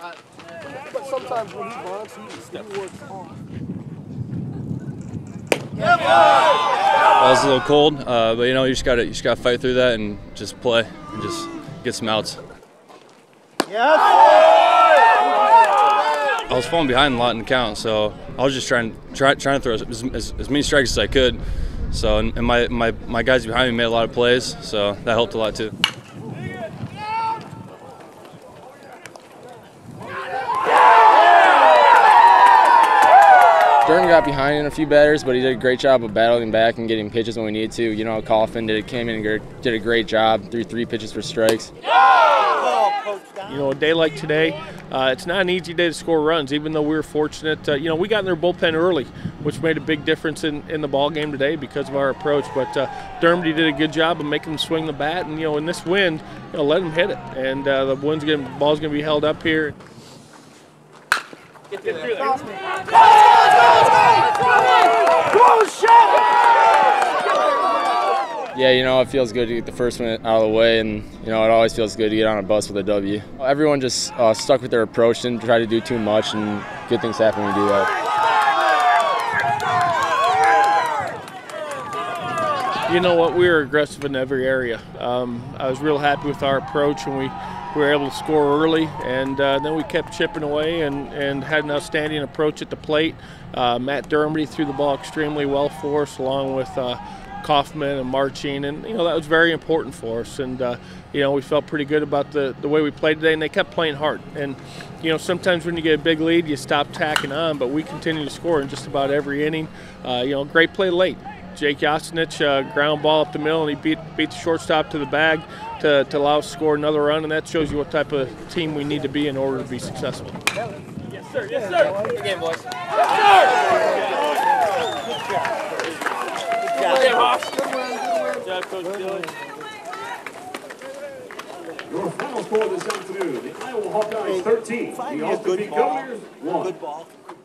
But sometimes when he runs, he works hard. That was a little cold, but you know, you just gotta fight through that and just play and just get some outs. I was falling behind a lot in the count, so I was just trying to throw as many strikes as I could. So and my guys behind me made a lot of plays, so that helped a lot too. Durham got behind in a few batters, but he did a great job of battling back and getting pitches when we needed to. You know, Coffin came in and did a great job, threw 3 pitches for strikes. You know, a day like today, it's not an easy day to score runs, even though we were fortunate. You know, we got in their bullpen early, which made a big difference in the ball game today because of our approach. But Dermody did a good job of making them swing the bat, and, you know, in this wind, you know, let them hit it. And the ball's going to be held up here. Get through there. Yeah, you know, it feels good to get the first one out of the way, and, you know, it always feels good to get on a bus with a W. Everyone just stuck with their approach, didn't try to do too much, and good things happen when you do that. You know what, we were aggressive in every area. I was real happy with our approach, and we were able to score early, and then we kept chipping away and had an outstanding approach at the plate. Matt Dermody threw the ball extremely well for us, along with Kaufman and Marching, and, you know, that was very important for us. And, you know, we felt pretty good about the way we played today, and they kept playing hard. And, you know, sometimes when you get a big lead, you stop tacking on, but we continue to score in just about every inning. You know, great play late. Jake Yostinich, ground ball up the middle, and he beat the shortstop to the bag to allow us to score another run, and that shows you what type of team we need to be in order to be successful. Yes, sir. Yes, sir. Good game, boys. Yes, sir. Good job, Coach Dillon. Your final score this afternoon, the Iowa Hawkeyes 13, the Austin Peay Governors 1. Good ball.